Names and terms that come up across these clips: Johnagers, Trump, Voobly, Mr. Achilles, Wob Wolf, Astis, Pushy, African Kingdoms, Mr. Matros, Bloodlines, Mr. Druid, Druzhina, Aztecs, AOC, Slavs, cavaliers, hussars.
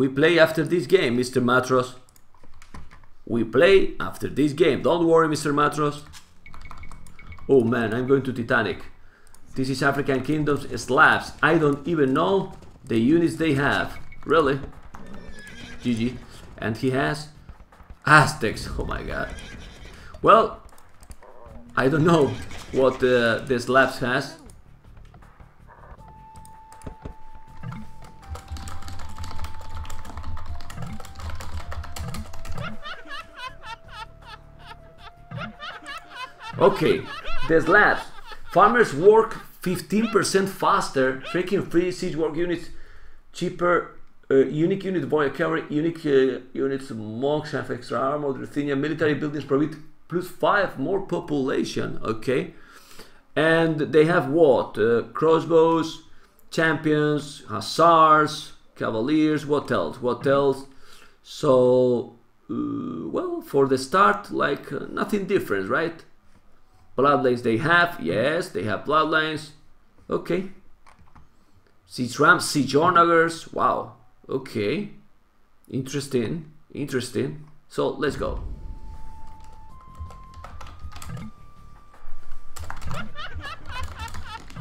We play after this game, Mr. Matros. We play after this game. Don't worry, Mr. Matros. Oh man, I'm going to Titanic. This is African Kingdoms, Slavs. I don't even know the units they have. Really? GG. And he has Aztecs. Oh my god. Well, I don't know what the Slavs has. Okay, the Slavs. Farmers work 15% faster, freaking free siege work units, cheaper, unique unit boy carry, unique units, monks have extra armor, Druzhina military buildings provide plus 5 more population, okay? And they have what? Crossbows, champions, hussars, cavaliers, what else? What else? So, well, for the start, like, nothing different, right? Bloodlines they have, yes, they have bloodlines. Okay. See Trump, see Johnagers. Wow. Okay. Interesting. Interesting. So let's go.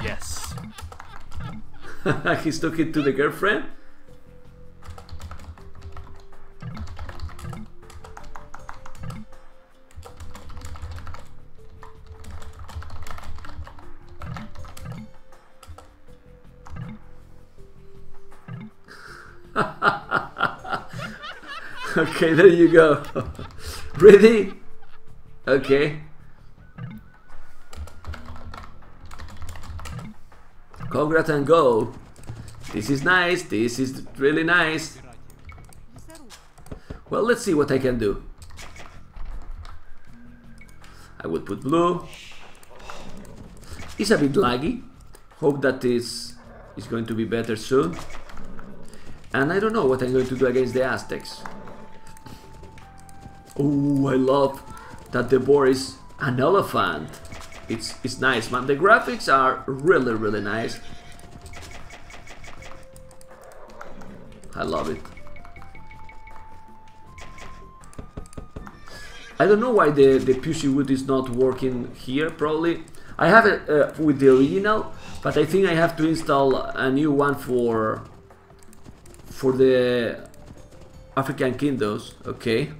Yes. He's talking to the girlfriend. Okay, there you go. Ready? Okay. Congrats and go. This is nice. This is really nice. Well, let's see what I can do. I would put blue. It's a bit laggy. Hope that this is going to be better soon. And I don't know what I'm going to do against the Aztecs. Oh, I love that the boar is an elephant. It's nice, man. The graphics are really, really nice. I love it. I don't know why the Pushy wood is not working here, probably. I have it with the original, but I think I have to install a new one for the African Kingdoms, okay.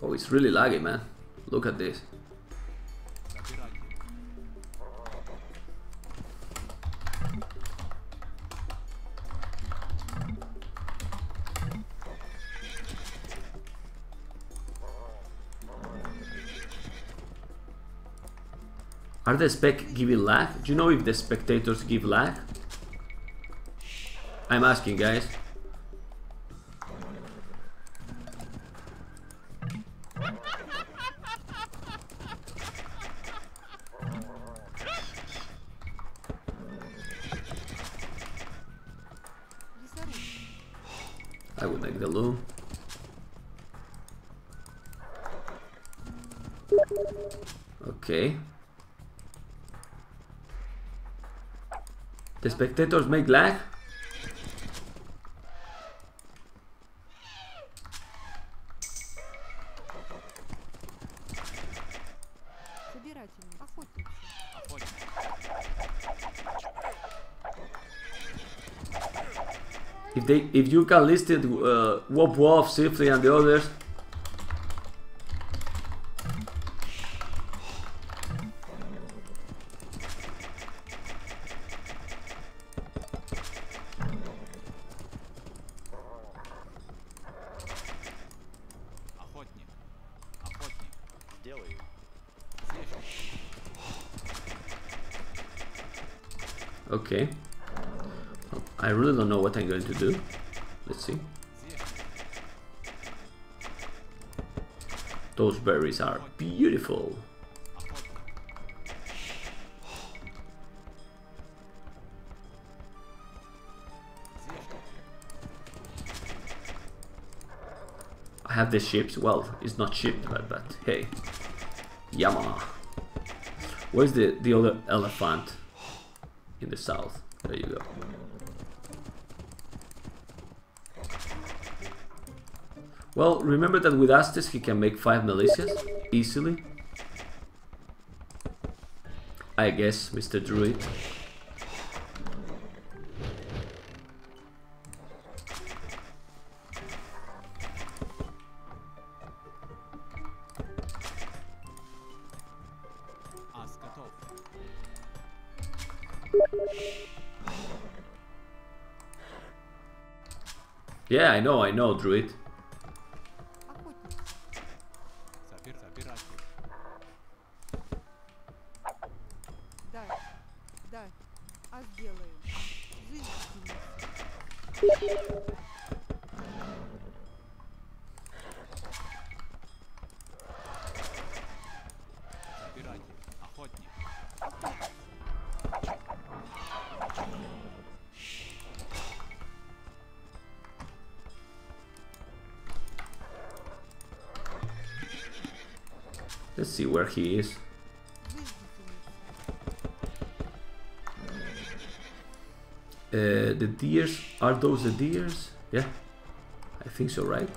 Oh, it's really laggy, man. Look at this. Are the spec giving lag? Do you know if the spectators give lag? I'm asking, guys. I would make the loom. Okay. The spectators make lag. If you can list it, Wob Wolf, Sifli and the others. Okay. I really don't know what I'm going to do. Let's see. Those berries are beautiful. I have the ships. Well, it's not ship, but hey. Yama. Where's the other elephant in the south? There you go. Well, remember that with Astis he can make 5 militias easily. I guess, Mr. Druid. Yeah, I know, Druid. Let's see where he is. The deers, are those the deers? Yeah, I think so, right?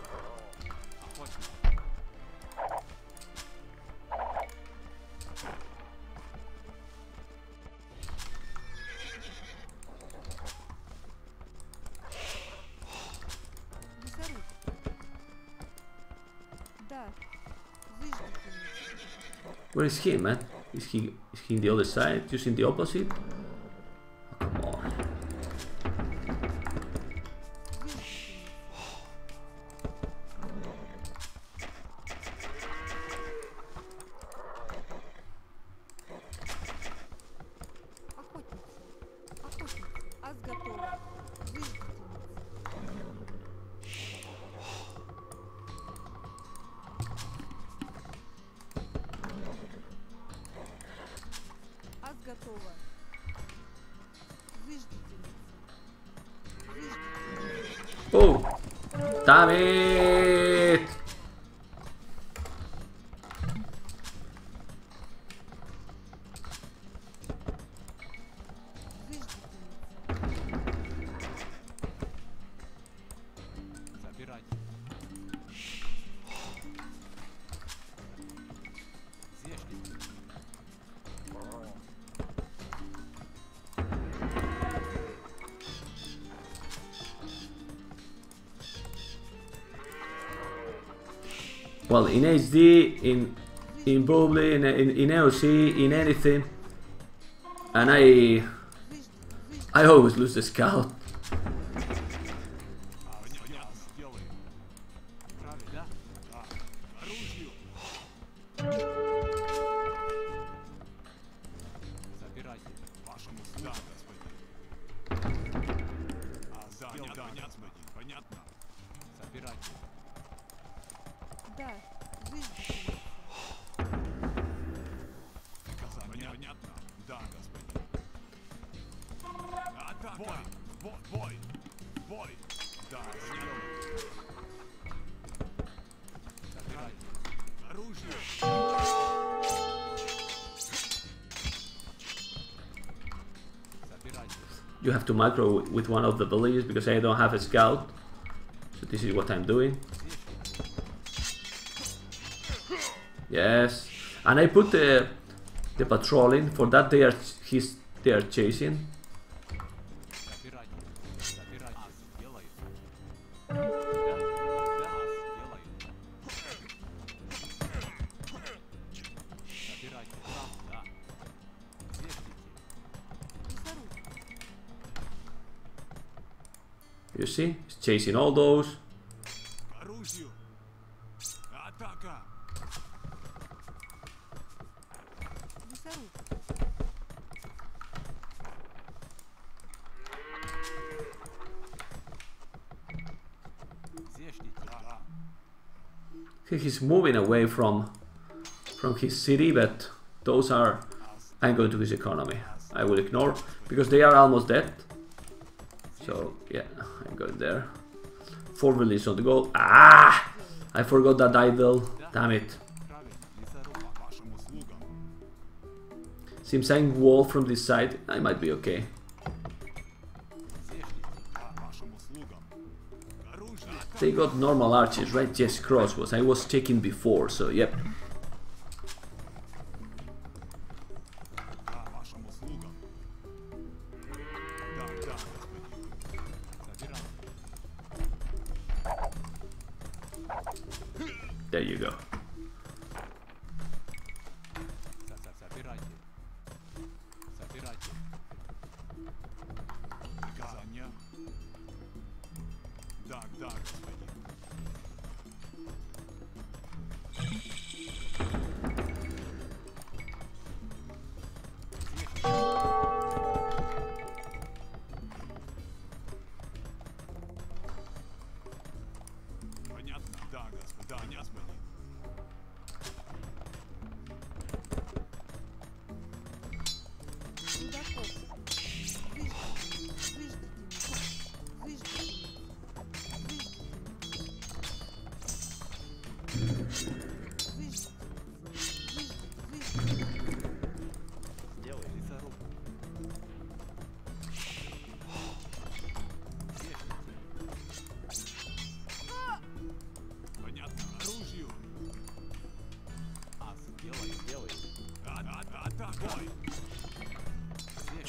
Where is he, man? Is he in the other side? Just in the opposite? Oh, damn it! Well, in HD, in Voobly, in AOC, in anything, and I always lose the scout. You have to micro with one of the villages because I don't have a scout. So this is what I'm doing. Yes, and I put the patrolling for that they are chasing. You see, it's chasing all those. He's moving away from his city, but those are... I'm going to his economy. I will ignore, because they are almost dead. So, yeah, I'm going there. 4 million on the goal. Ah! I forgot that idol. Damn it. Seems I'm wall from this side. I might be okay. They got normal archers, right? Just crossbows. I was checking before, so yep. There you go.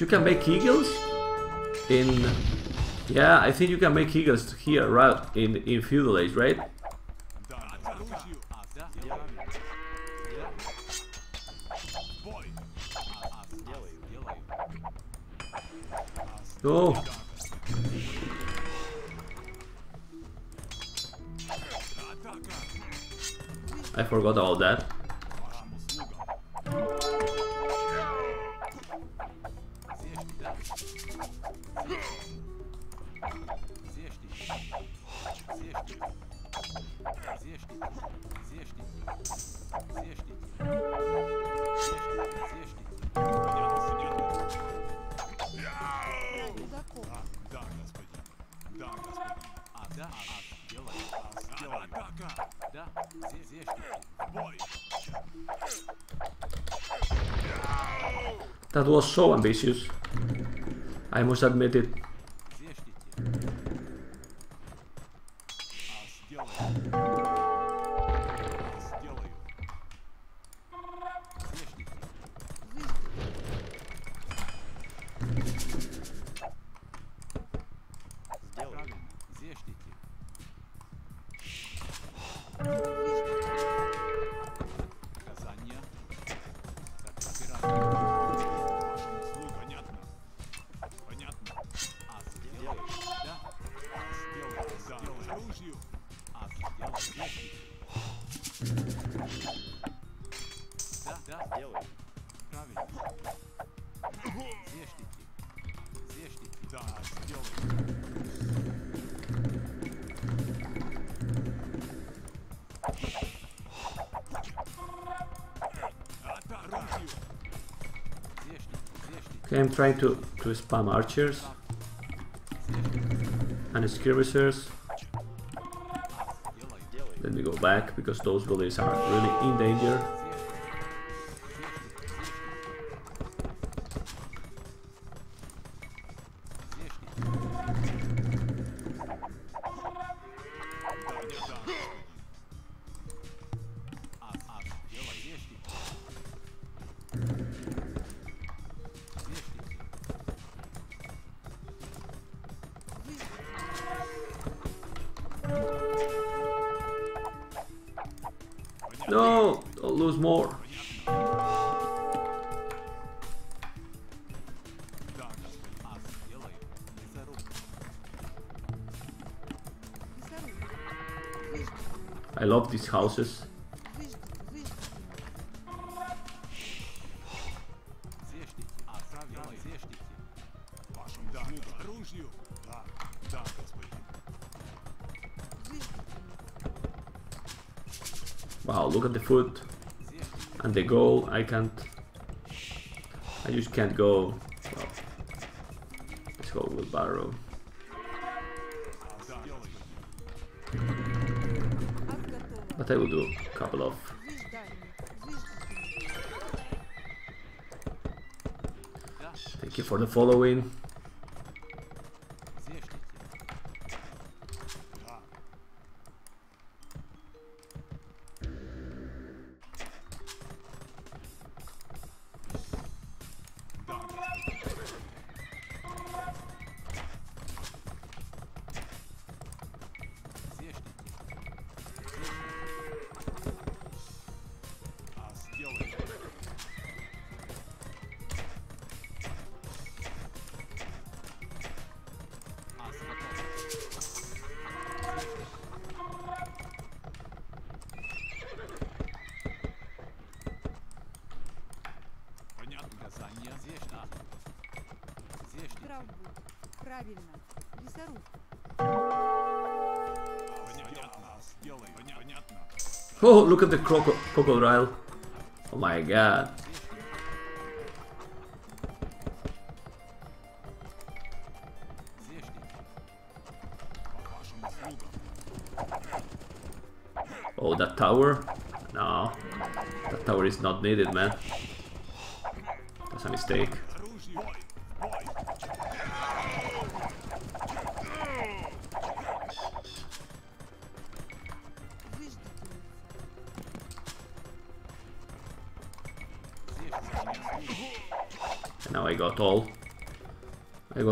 You can make eagles in, yeah, I think you can make eagles here, right? In feudal age, right? Oh. I forgot all that. That was so ambitious, I must admit it. Okay, I'm trying to spam archers and skirmishers. Let me go back because those bullies are really in danger. No, I'll lose more. I love these houses. Look at the food and the goal. I just can't go. Well, let's go with barrow. but I will do a couple of thank you for the following. Oh, look at the crocodile. Oh my god. Oh, that tower? No. That tower is not needed, man. That's a mistake.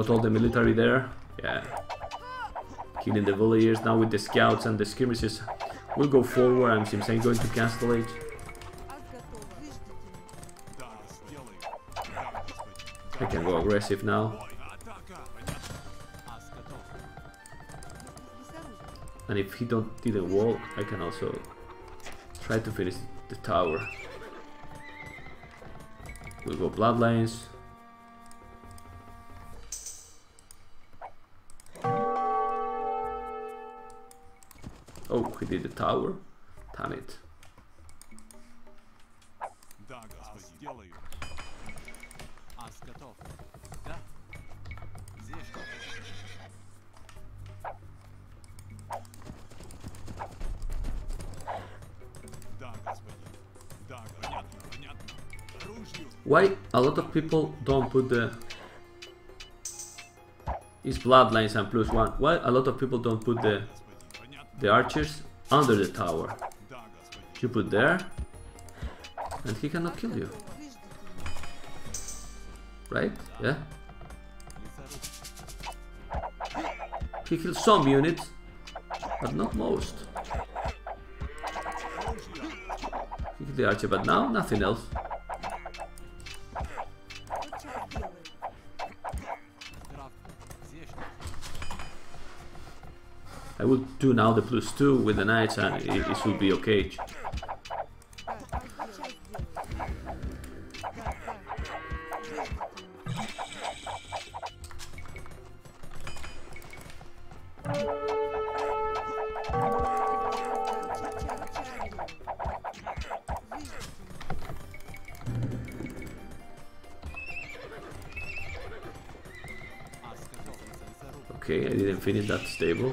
All the military there, yeah, killing the villagers. Now with the scouts and the skirmishes, we'll go forward. I'm simply going to cancel it. I can go aggressive now, and if he didn't wall, I can also try to finish the tower. We'll go bloodlines. Did the tower? Damn it. Why a lot of people don't put the it's bloodlines and +1. Why a lot of people don't put the archers under the tower? You put there and he cannot kill you, right? Yeah, he kills some units but not most. He killed the archer, but now nothing else. I would do now the +2 with the knights and it would be okay. Okay, I didn't finish that stable.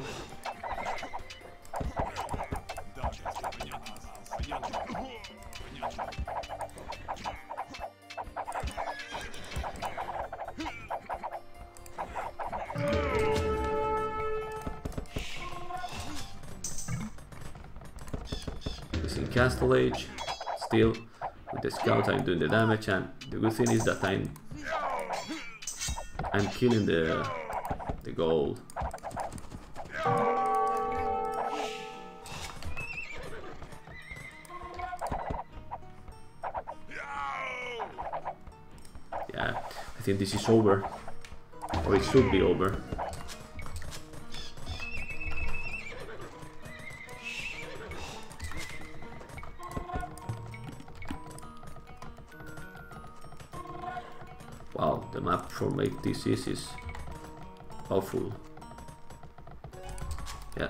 Castle age, still with the scout I'm doing the damage, and the good thing is that I'm killing the gold. Yeah, I think this is over, or it should be over. Make this is awful. Yeah.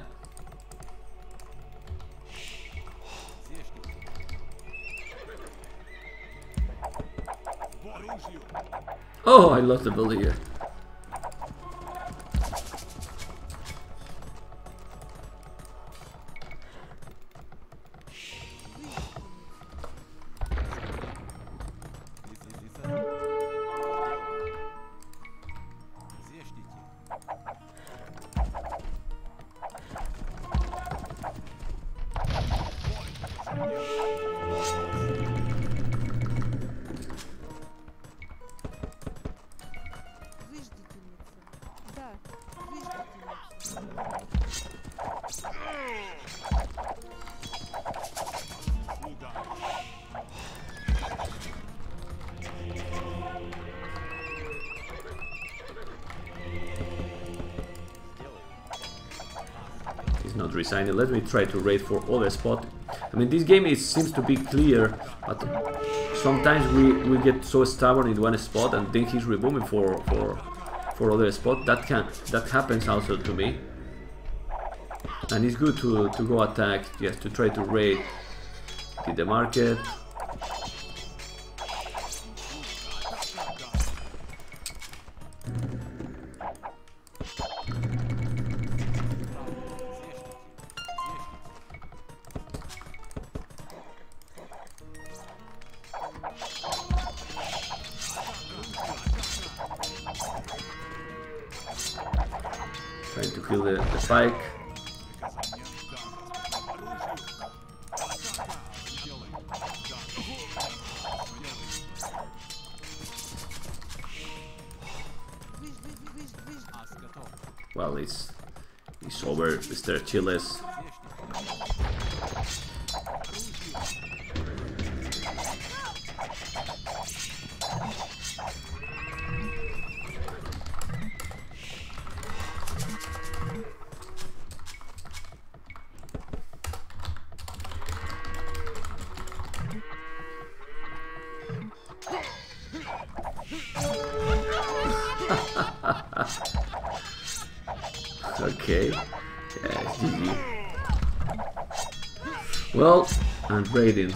Oh, I lost the build here. Resigning. Let me try to raid for other spot. I mean, this game seems to be clear, but sometimes we get so stubborn in one spot and then he's rebooming for other spot. That happens also to me. And it's good to go attack, yes, to try to raid. Hit the market. Well, it's over, Mr. Achilles. Raiding.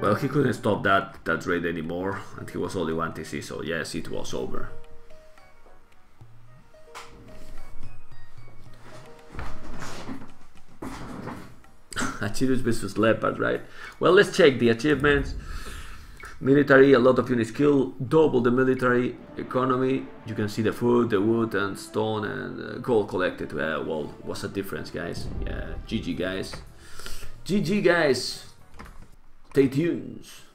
Well, he couldn't stop that raid anymore, and he was only one TC, so yes, it was over. Achilles vs. Leopard, right? Well, let's check the achievements. Military, a lot of units killed, double the military economy. You can see the food, the wood and stone and gold collected. Well, what's the difference, guys? Yeah, GG, guys. GG, guys. Stay tuned.